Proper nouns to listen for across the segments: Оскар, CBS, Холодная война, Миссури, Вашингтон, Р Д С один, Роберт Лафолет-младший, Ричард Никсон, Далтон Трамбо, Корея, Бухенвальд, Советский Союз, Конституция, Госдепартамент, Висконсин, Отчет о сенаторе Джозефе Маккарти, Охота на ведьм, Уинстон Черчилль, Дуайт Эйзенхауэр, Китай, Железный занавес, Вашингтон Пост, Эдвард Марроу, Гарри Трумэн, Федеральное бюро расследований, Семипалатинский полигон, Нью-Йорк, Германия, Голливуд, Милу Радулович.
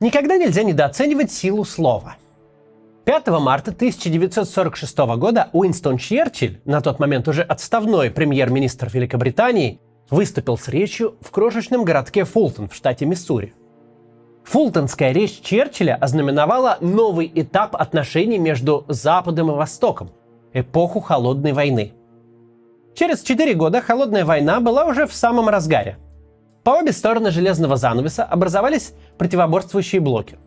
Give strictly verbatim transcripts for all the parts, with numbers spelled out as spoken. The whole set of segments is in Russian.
Никогда нельзя недооценивать силу слова. пятого марта тысяча девятьсот сорок шестого года Уинстон Черчилль, на тот момент уже отставной премьер-министр Великобритании, выступил с речью в крошечном городке Фултон в штате Миссури. Фултонская речь Черчилля ознаменовала новый этап отношений между Западом и Востоком – эпоху Холодной войны. Через четыре года Холодная война была уже в самом разгаре. По обе стороны Железного занавеса образовались противоборствующие блоки.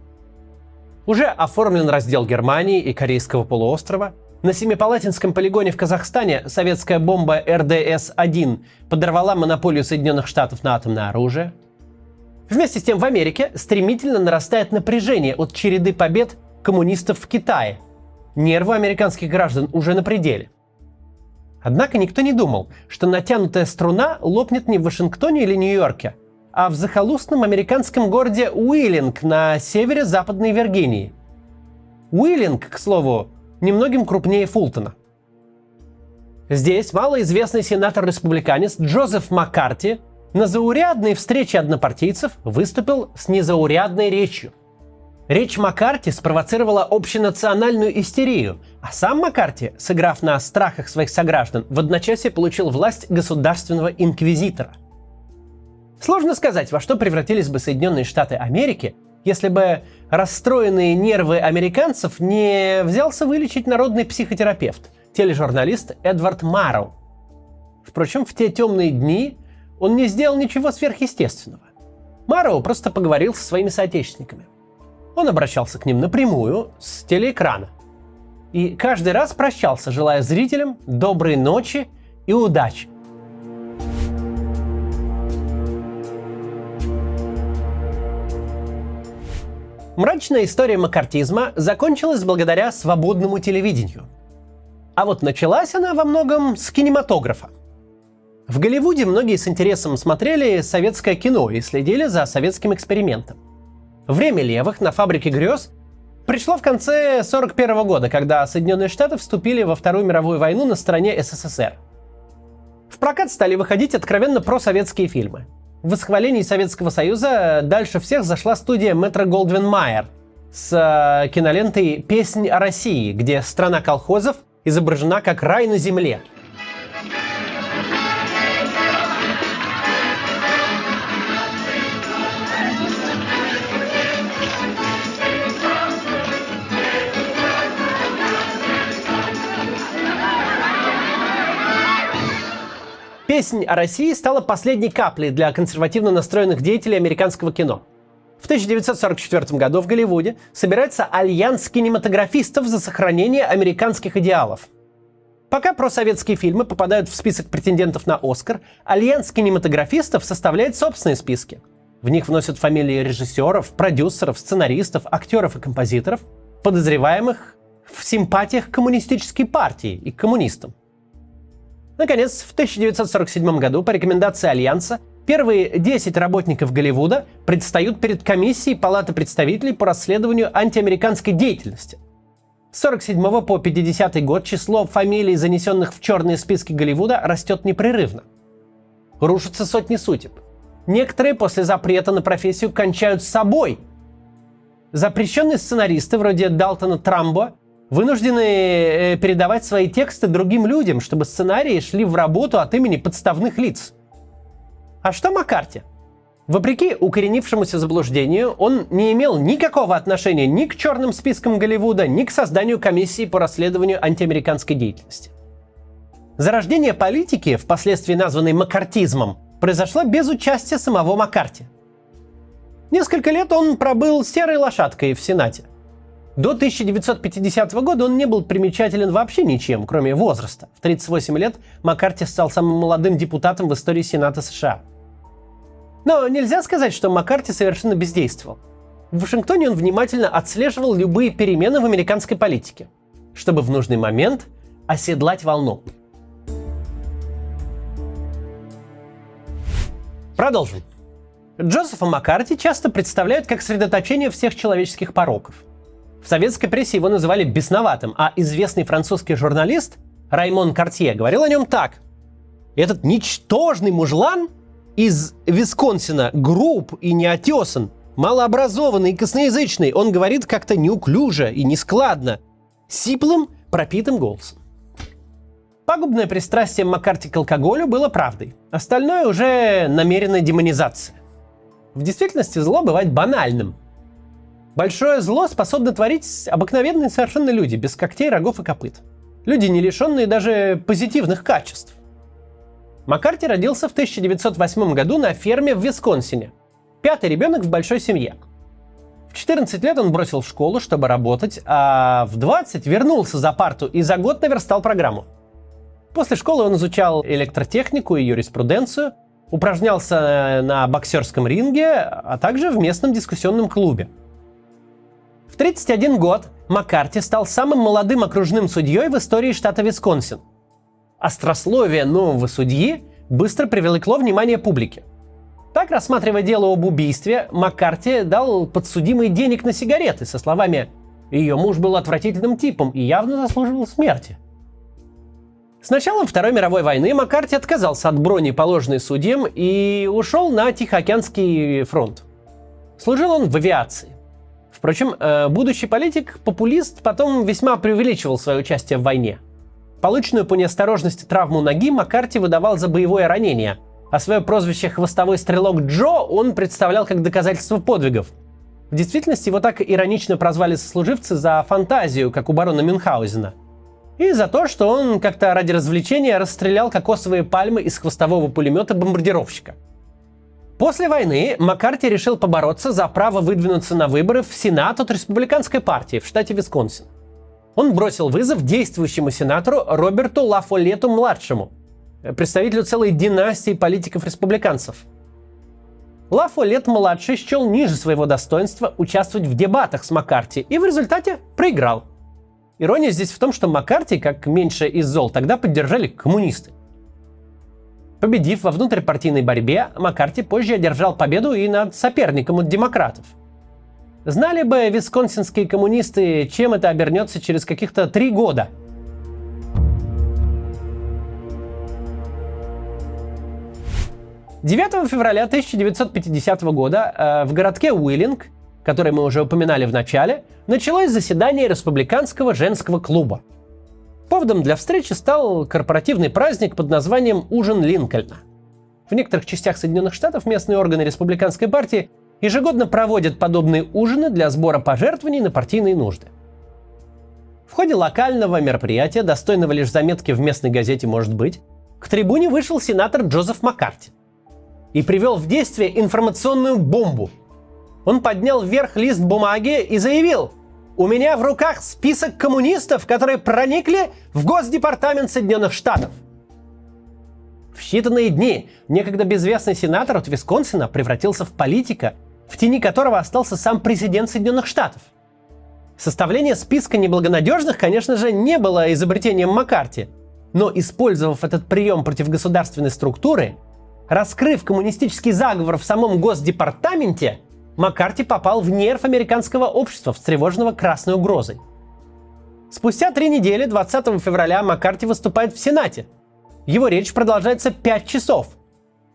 Уже оформлен раздел Германии и Корейского полуострова. На Семипалатинском полигоне в Казахстане советская бомба Р Д С один подорвала монополию Соединенных Штатов на атомное оружие. Вместе с тем в Америке стремительно нарастает напряжение от череды побед коммунистов в Китае. Нервы американских граждан уже на пределе. Однако никто не думал, что натянутая струна лопнет не в Вашингтоне или Нью-Йорке, а в захолустном американском городе Уиллинг на севере Западной Виргинии. Уиллинг, к слову, немногим крупнее Фултона. Здесь малоизвестный сенатор-республиканец Джозеф Маккарти на заурядной встрече однопартийцев выступил с незаурядной речью. Речь Маккарти спровоцировала общенациональную истерию, а сам Маккарти, сыграв на страхах своих сограждан, в одночасье получил власть государственного инквизитора. Сложно сказать, во что превратились бы Соединенные Штаты Америки, если бы расстроенные нервы американцев не взялся вылечить народный психотерапевт, тележурналист Эдвард Марроу. Впрочем, в те темные дни он не сделал ничего сверхъестественного. Марроу просто поговорил со своими соотечественниками. Он обращался к ним напрямую с телеэкрана. И каждый раз прощался, желая зрителям доброй ночи и удачи. Мрачная история маккартизма закончилась благодаря свободному телевидению. А вот началась она во многом с кинематографа. В Голливуде многие с интересом смотрели советское кино и следили за советским экспериментом. Время левых на фабрике грез пришло в конце сорок первого года, когда Соединенные Штаты вступили во Вторую мировую войну на стороне С С С Р. В прокат стали выходить откровенно просоветские фильмы. В восхвалении Советского Союза дальше всех зашла студия мэтра Голдвин Майер с э, кинолентой «Песнь о России», где страна колхозов изображена как рай на земле. «Песнь о России» стала последней каплей для консервативно настроенных деятелей американского кино. В тысяча девятьсот сорок четвёртом году в Голливуде собирается альянс кинематографистов за сохранение американских идеалов. Пока просоветские фильмы попадают в список претендентов на «Оскар», альянс кинематографистов составляет собственные списки. В них вносят фамилии режиссеров, продюсеров, сценаристов, актеров и композиторов, подозреваемых в симпатиях к коммунистической партии и к коммунистам. Наконец, в тысяча девятьсот сорок седьмом году по рекомендации Альянса первые десять работников Голливуда предстают перед комиссией Палаты представителей по расследованию антиамериканской деятельности. С сорок седьмого по пятидесятый год число фамилий, занесенных в черные списки Голливуда, растет непрерывно. Рушатся сотни судеб. Некоторые после запрета на профессию кончают с собой. Запрещенные сценаристы вроде Далтона Трамбо вынуждены передавать свои тексты другим людям, чтобы сценарии шли в работу от имени подставных лиц. А что Маккарти? Вопреки укоренившемуся заблуждению, он не имел никакого отношения ни к черным спискам Голливуда, ни к созданию комиссии по расследованию антиамериканской деятельности. Зарождение политики, впоследствии названной маккартизмом, произошло без участия самого Маккарти. Несколько лет он пробыл серой лошадкой в Сенате. До тысяча девятьсот пятидесятого года он не был примечателен вообще ничем, кроме возраста. В тридцать восемь лет Маккарти стал самым молодым депутатом в истории Сената С Ш А. Но нельзя сказать, что Маккарти совершенно бездействовал. В Вашингтоне он внимательно отслеживал любые перемены в американской политике, чтобы в нужный момент оседлать волну. Продолжим. Джозефа Маккарти часто представляют как средоточение всех человеческих пороков. В советской прессе его называли бесноватым, а известный французский журналист Раймон Картье говорил о нем так. Этот ничтожный мужлан из Висконсина груб и неотесан, малообразованный и косноязычный, он говорит как-то неуклюже и нескладно, сиплым, пропитым голосом. Пагубное пристрастие Маккарти к алкоголю было правдой. Остальное уже намеренная демонизация. В действительности зло бывает банальным. Большое зло способны творить обыкновенные совершенно люди, без когтей, рогов и копыт. Люди, не лишенные даже позитивных качеств. Маккарти родился в тысяча девятьсот восьмом году на ферме в Висконсине. Пятый ребенок в большой семье. В четырнадцать лет он бросил школу, чтобы работать, а в двадцать вернулся за парту и за год наверстал программу. После школы он изучал электротехнику и юриспруденцию, упражнялся на боксерском ринге, а также в местном дискуссионном клубе. В тридцать один год Маккарти стал самым молодым окружным судьей в истории штата Висконсин. Острословие нового судьи быстро привлекло внимание публики. Так, рассматривая дело об убийстве, Маккарти дал подсудимой денег на сигареты со словами «Ее муж был отвратительным типом и явно заслуживал смерти». С началом Второй мировой войны Маккарти отказался от брони, положенной судьям, и ушел на Тихоокеанский фронт. Служил он в авиации. Впрочем, будущий политик-популист потом весьма преувеличивал свое участие в войне. Полученную по неосторожности травму ноги Маккарти выдавал за боевое ранение, а свое прозвище «хвостовой стрелок Джо» он представлял как доказательство подвигов. В действительности его так иронично прозвали сослуживцы за фантазию, как у барона Мюнхгаузена, и за то, что он как-то ради развлечения расстрелял кокосовые пальмы из хвостового пулемета-бомбардировщика. После войны Маккарти решил побороться за право выдвинуться на выборы в Сенат от Республиканской партии в штате Висконсин. Он бросил вызов действующему сенатору Роберту Лафолету-младшему, представителю целой династии политиков-республиканцев. Лафолет-младший счел ниже своего достоинства участвовать в дебатах с Маккарти и в результате проиграл. Ирония здесь в том, что Маккарти, как меньшее из зол, тогда поддержали коммунисты. Победив во внутрипартийной борьбе, Маккарти позже одержал победу и над соперником от демократов. Знали бы висконсинские коммунисты, чем это обернется через каких-то три года. девятого февраля тысяча девятьсот пятидесятого года в городке Уиллинг, который мы уже упоминали в начале, началось заседание Республиканского женского клуба. Поводом для встречи стал корпоративный праздник под названием «Ужин Линкольна». В некоторых частях Соединенных Штатов местные органы Республиканской партии ежегодно проводят подобные ужины для сбора пожертвований на партийные нужды. В ходе локального мероприятия, достойного лишь заметки в местной газете «Может быть», к трибуне вышел сенатор Джозеф Маккарти и привел в действие информационную бомбу. Он поднял вверх лист бумаги и заявил: «У меня в руках список коммунистов, которые проникли в Госдепартамент Соединенных Штатов». В считанные дни некогда безвестный сенатор от Висконсина превратился в политика, в тени которого остался сам президент Соединенных Штатов. Составление списка неблагонадежных, конечно же, не было изобретением Маккарти, но, использовав этот прием против государственной структуры, раскрыв коммунистический заговор в самом Госдепартаменте, Маккарти попал в нерв американского общества, встревоженного красной угрозой. Спустя три недели, двадцатого февраля, Маккарти выступает в Сенате. Его речь продолжается пять часов.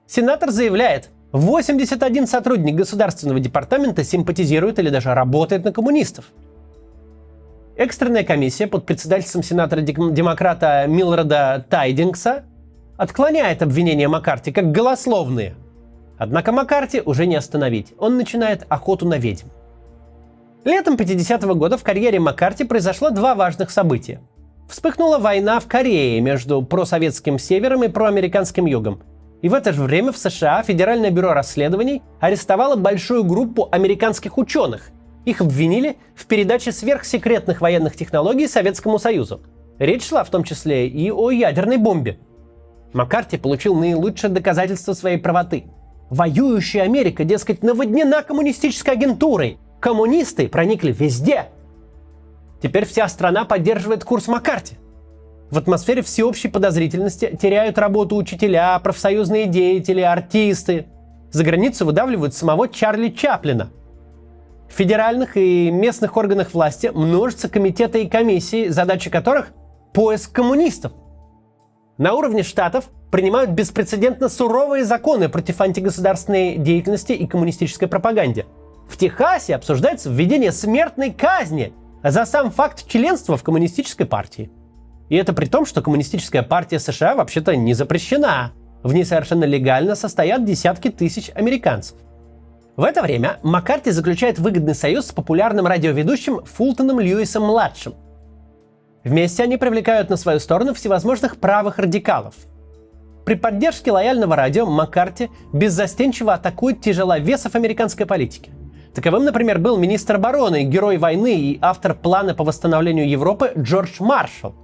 Сенатор заявляет: восемьдесят один сотрудник Государственного департамента симпатизирует или даже работает на коммунистов. Экстренная комиссия под председательством сенатора-демократа Милрода Тайдингса отклоняет обвинения Маккарти как голословные. Однако Маккарти уже не остановить. Он начинает охоту на ведьм. Летом пятидесятого года в карьере Маккарти произошло два важных события. Вспыхнула война в Корее между просоветским севером и проамериканским югом. И в это же время в США Федеральное бюро расследований арестовало большую группу американских ученых. Их обвинили в передаче сверхсекретных военных технологий Советскому Союзу. Речь шла в том числе и о ядерной бомбе. Маккарти получил наилучшее доказательство своей правоты. Воюющая Америка, дескать, наводнена коммунистической агентурой. Коммунисты проникли везде. Теперь вся страна поддерживает курс Маккарти. В атмосфере всеобщей подозрительности теряют работу учителя, профсоюзные деятели, артисты. За границу выдавливают самого Чарли Чаплина. В федеральных и местных органах власти множатся комитеты и комиссии, задача которых – поиск коммунистов. На уровне штатов принимают беспрецедентно суровые законы против антигосударственной деятельности и коммунистической пропаганде. В Техасе обсуждается введение смертной казни за сам факт членства в коммунистической партии. И это при том, что коммунистическая партия США вообще-то не запрещена. В ней совершенно легально состоят десятки тысяч американцев. В это время Маккарти заключает выгодный союз с популярным радиоведущим Фултоном Льюисом-младшим. Вместе они привлекают на свою сторону всевозможных правых радикалов. При поддержке лояльного радио Маккарти беззастенчиво атакует тяжеловесов американской политики. Таковым, например, был министр обороны, герой войны и автор плана по восстановлению Европы Джордж Маршалл.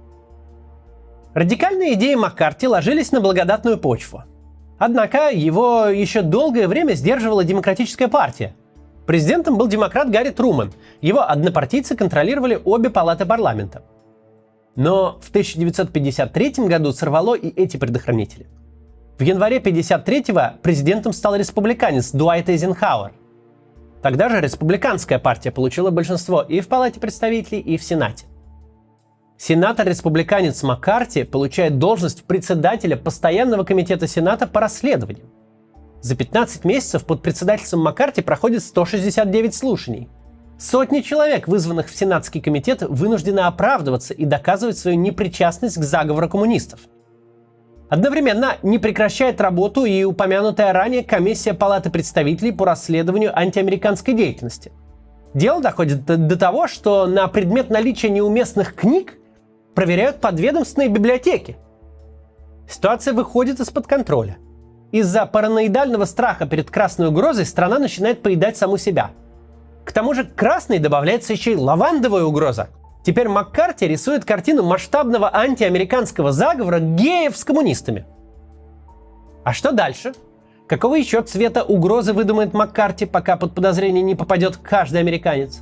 Радикальные идеи Маккарти ложились на благодатную почву. Однако его еще долгое время сдерживала демократическая партия. Президентом был демократ Гарри Трумэн. Его однопартийцы контролировали обе палаты парламента. Но в тысяча девятьсот пятьдесят третьем году сорвало и эти предохранители. В январе тысяча девятьсот пятьдесят третьего президентом стал республиканец Дуайт Эйзенхауэр. Тогда же республиканская партия получила большинство и в Палате представителей, и в Сенате. Сенатор-республиканец Маккарти получает должность председателя Постоянного комитета Сената по расследованиям. За пятнадцать месяцев под председательством Маккарти проходит сто шестьдесят девять слушаний. Сотни человек, вызванных в Сенатский комитет, вынуждены оправдываться и доказывать свою непричастность к заговору коммунистов. Одновременно не прекращает работу и упомянутая ранее комиссия Палаты представителей по расследованию антиамериканской деятельности. Дело доходит до того, что на предмет наличия неуместных книг проверяют подведомственные библиотеки. Ситуация выходит из-под контроля. Из-за параноидального страха перед красной угрозой страна начинает поедать саму себя. К тому же к красной добавляется еще и лавандовая угроза. Теперь Маккарти рисует картину масштабного антиамериканского заговора геев с коммунистами. А что дальше? Какого еще цвета угрозы выдумает Маккарти, пока под подозрение не попадет каждый американец?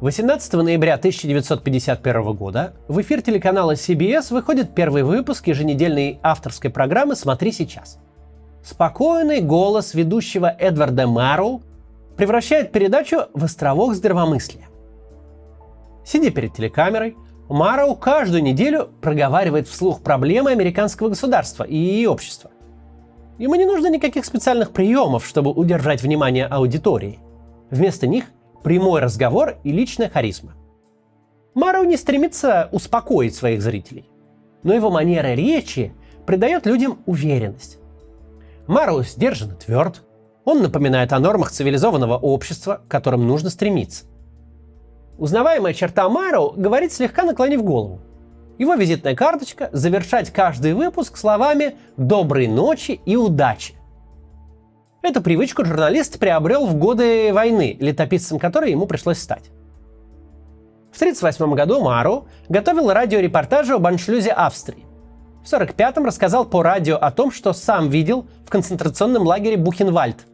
восемнадцатого ноября тысяча девятьсот пятьдесят первого года в эфир телеканала си би эс выходит первый выпуск еженедельной авторской программы «Смотри сейчас». Спокойный голос ведущего Эдварда Марроу превращает передачу в островок здравомыслия. Сидя перед телекамерой, Марроу каждую неделю проговаривает вслух проблемы американского государства и общества. Ему не нужно никаких специальных приемов, чтобы удержать внимание аудитории. Вместо них прямой разговор и личная харизма. Марроу не стремится успокоить своих зрителей, но его манера речи придает людям уверенность. Марроу сдержан и тверд, он напоминает о нормах цивилизованного общества, к которым нужно стремиться. Узнаваемая черта Марроу говорит, слегка наклонив голову. Его визитная карточка – завершать каждый выпуск словами «доброй ночи» и «удачи». Эту привычку журналист приобрел в годы войны, летописцем которой ему пришлось стать. В тысяча девятьсот тридцать восьмом году Марроу готовил радиорепортажи об аншлюзе Австрии. В сорок пятом рассказал по радио о том, что сам видел в концентрационном лагере Бухенвальд.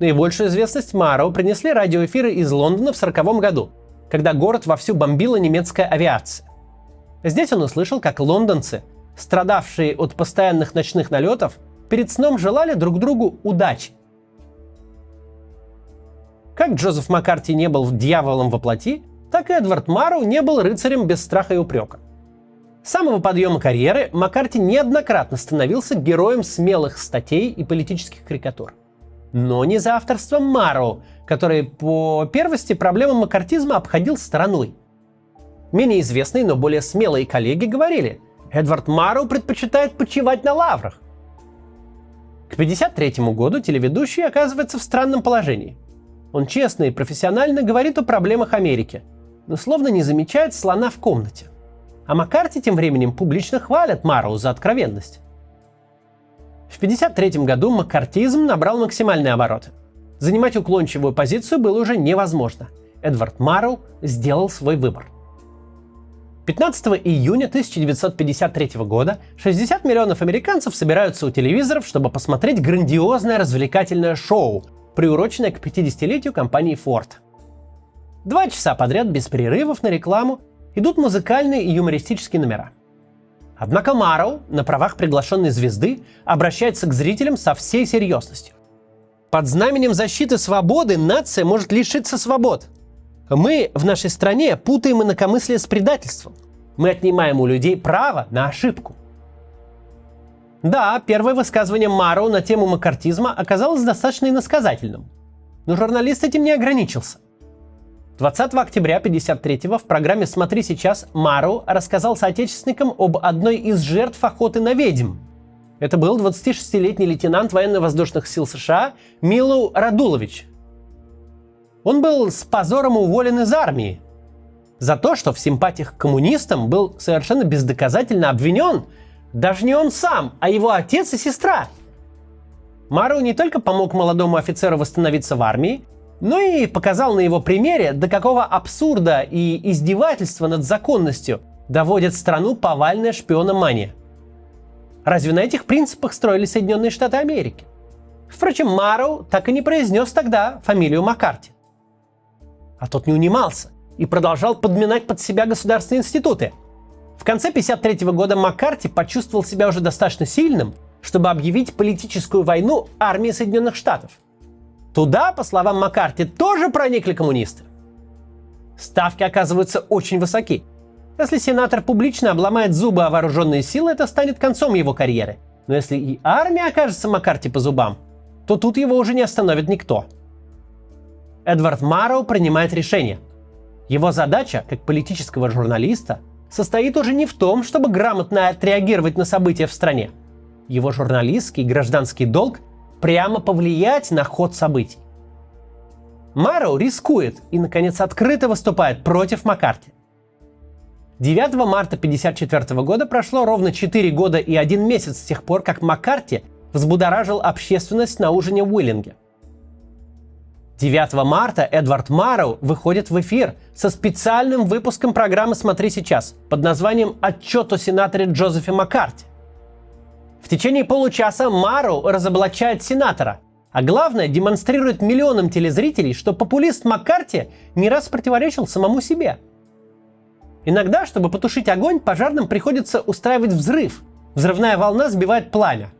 Наибольшую известность Марроу принесли радиоэфиры из Лондона в сороковом году, когда город вовсю бомбила немецкая авиация. Здесь он услышал, как лондонцы, страдавшие от постоянных ночных налетов, перед сном желали друг другу удачи. Как Джозеф Маккарти не был дьяволом во плоти, так и Эдвард Марроу не был рыцарем без страха и упрека. С самого подъема карьеры Маккарти неоднократно становился героем смелых статей и политических карикатур. Но не за авторством Марроу, который по первости проблему маккартизма обходил стороной. Менее известные, но более смелые коллеги говорили, Эдвард Марроу предпочитает почивать на лаврах. К пятьдесят третьему году телеведущий оказывается в странном положении. Он честно и профессионально говорит о проблемах Америки, но словно не замечает слона в комнате. А Маккарти тем временем публично хвалят Марроу за откровенность. В тысяча девятьсот пятьдесят третьем году маккартизм набрал максимальные обороты. Занимать уклончивую позицию было уже невозможно. Эдвард Марроу сделал свой выбор. пятнадцатого июня тысяча девятьсот пятьдесят третьего года шестьдесят миллионов американцев собираются у телевизоров, чтобы посмотреть грандиозное развлекательное шоу, приуроченное к пятидесятилетию компании Ford. Два часа подряд без перерывов на рекламу идут музыкальные и юмористические номера. Однако Марроу, на правах приглашенной звезды, обращается к зрителям со всей серьезностью. Под знаменем защиты свободы нация может лишиться свобод. Мы в нашей стране путаем инакомыслие с предательством. Мы отнимаем у людей право на ошибку. Да, первое высказывание Марроу на тему маккартизма оказалось достаточно иносказательным, но журналист этим не ограничился. двадцатого октября тысяча девятьсот пятьдесят третьего в программе «Смотри сейчас» Марроу рассказал соотечественникам об одной из жертв охоты на ведьм. Это был двадцатишестилетний лейтенант военно-воздушных сил США Милу Радулович. Он был с позором уволен из армии за то, что в симпатиях к коммунистам был совершенно бездоказательно обвинен даже не он сам, а его отец и сестра. Марроу не только помог молодому офицеру восстановиться в армии, но и показал на его примере, до какого абсурда и издевательства над законностью доводит страну повальная шпиономания. Разве на этих принципах строили Соединенные Штаты Америки? Впрочем, Марроу так и не произнес тогда фамилию Маккарти. А тот не унимался и продолжал подминать под себя государственные институты. В конце тысяча девятьсот пятьдесят третьего года Маккарти почувствовал себя уже достаточно сильным, чтобы объявить политическую войну армии Соединенных Штатов. Туда, по словам Маккарти, тоже проникли коммунисты. Ставки оказываются очень высоки. Если сенатор публично обломает зубы о вооруженные силы, это станет концом его карьеры. Но если и армия окажется Маккарти по зубам, то тут его уже не остановит никто. Эдвард Марроу принимает решение. Его задача, как политического журналиста, состоит уже не в том, чтобы грамотно отреагировать на события в стране. Его журналистский и гражданский долг прямо повлиять на ход событий. Марроу рискует и, наконец, открыто выступает против Маккарти. девятого марта тысяча девятьсот пятьдесят четвертого года прошло ровно четыре года и один месяц с тех пор, как Маккарти взбудоражил общественность на ужине в Уиллинге. девятого марта Эдвард Марроу выходит в эфир со специальным выпуском программы «Смотри сейчас» под названием «Отчет о сенаторе Джозефе Маккарти». В течение получаса Марроу разоблачает сенатора, а главное, демонстрирует миллионам телезрителей, что популист Маккарти не раз противоречил самому себе. Иногда, чтобы потушить огонь, пожарным приходится устраивать взрыв. Взрывная волна сбивает пламя.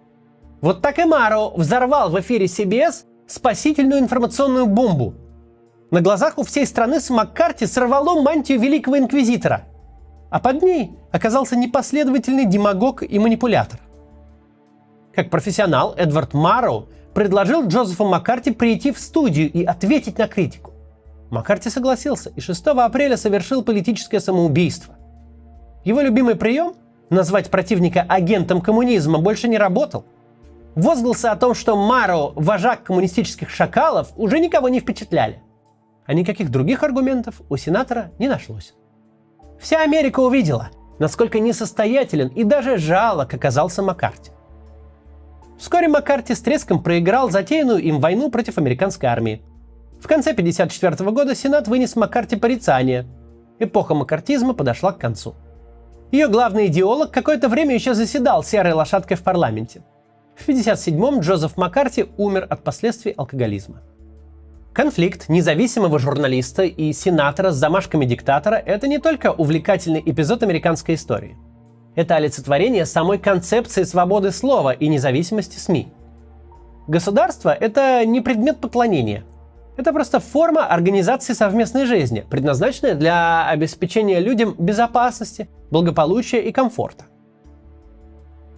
Вот так и Марроу взорвал в эфире си би эс спасительную информационную бомбу. На глазах у всей страны с Маккарти сорвало мантию великого инквизитора, а под ней оказался непоследовательный демагог и манипулятор. Как профессионал, Эдвард Марроу предложил Джозефу Маккарти прийти в студию и ответить на критику. Маккарти согласился и шестого апреля совершил политическое самоубийство. Его любимый прием – назвать противника агентом коммунизма – больше не работал. Возгласы о том, что Марроу – вожак коммунистических шакалов, уже никого не впечатляли. А никаких других аргументов у сенатора не нашлось. Вся Америка увидела, насколько несостоятелен и даже жалок оказался Маккарти. Вскоре Маккарти с треском проиграл затеянную им войну против американской армии. В конце тысяча девятьсот пятьдесят четвертого года Сенат вынес Маккарти порицание. Эпоха маккартизма подошла к концу. Ее главный идеолог какое-то время еще заседал серой лошадкой в парламенте. В тысяча девятьсот пятьдесят седьмом Джозеф Маккарти умер от последствий алкоголизма. Конфликт независимого журналиста и сенатора с замашками диктатора – это не только увлекательный эпизод американской истории. Это олицетворение самой концепции свободы слова и независимости СМИ. Государство – это не предмет поклонения. Это просто форма организации совместной жизни, предназначенная для обеспечения людям безопасности, благополучия и комфорта.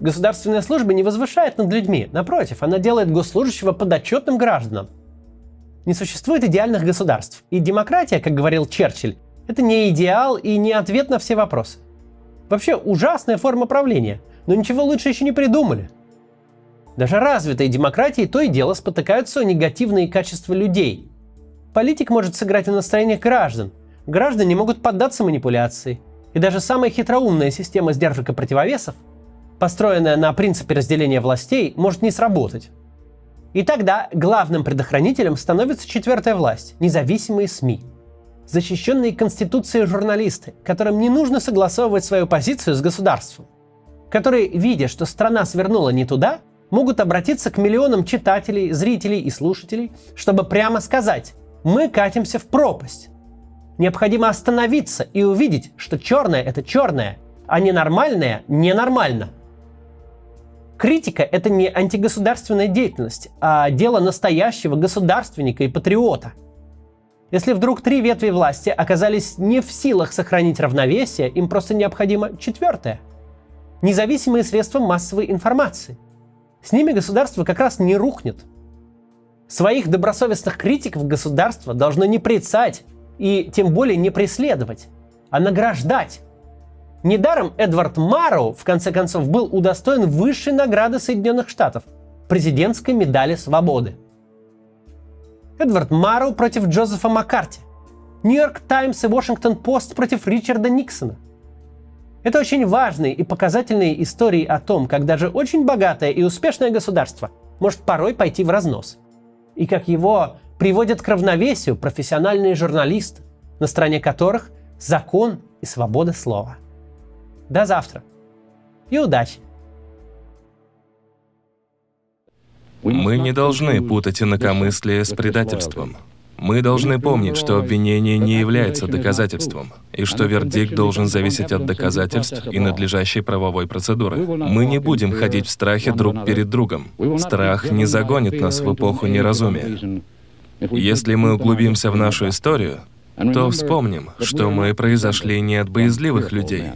Государственная служба не возвышает над людьми, напротив, она делает госслужащего подотчетным гражданам. Не существует идеальных государств, и демократия, как говорил Черчилль, это не идеал и не ответ на все вопросы. Вообще ужасная форма правления, но ничего лучше еще не придумали. Даже развитые демократии то и дело спотыкаются о негативные качества людей. Политик может сыграть и настроение граждан, граждане могут поддаться манипуляции, и даже самая хитроумная система сдержек и противовесов, построенная на принципе разделения властей, может не сработать. И тогда главным предохранителем становится четвертая власть – независимые СМИ. Защищенные Конституцией журналисты, которым не нужно согласовывать свою позицию с государством, которые, видя, что страна свернула не туда, могут обратиться к миллионам читателей, зрителей и слушателей, чтобы прямо сказать: «Мы катимся в пропасть». Необходимо остановиться и увидеть, что черное – это черное, а ненормальное – ненормально. Критика – это не антигосударственная деятельность, а дело настоящего государственника и патриота. Если вдруг три ветви власти оказались не в силах сохранить равновесие, им просто необходимо четвертое. независимые средства массовой информации. С ними государство как раз не рухнет. Своих добросовестных критиков государство должно не прицать и тем более не преследовать, а награждать. Недаром Эдвард Марроу, в конце концов, был удостоен высшей награды Соединенных Штатов – президентской медали свободы. Эдвард Марроу против Джозефа Маккарти. Нью-Йорк Таймс и Вашингтон Пост против Ричарда Никсона. Это очень важные и показательные истории о том, как даже очень богатое и успешное государство может порой пойти в разнос, и как его приводят к равновесию профессиональные журналисты, на стороне которых закон и свобода слова. До завтра и удачи! Мы не должны путать инакомыслие с предательством. Мы должны помнить, что обвинение не является доказательством, и что вердикт должен зависеть от доказательств и надлежащей правовой процедуры. Мы не будем ходить в страхе друг перед другом. Страх не загонит нас в эпоху неразумия. Если мы углубимся в нашу историю, то вспомним, что мы произошли не от боязливых людей,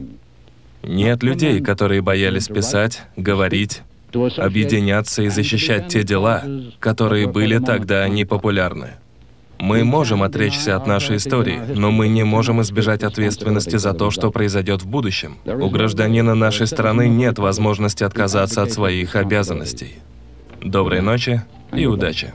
не от людей, которые боялись писать, говорить, объединяться и защищать те дела, которые были тогда непопулярны. Мы можем отречься от нашей истории, но мы не можем избежать ответственности за то, что произойдет в будущем. У гражданина нашей страны нет возможности отказаться от своих обязанностей. Доброй ночи и удачи!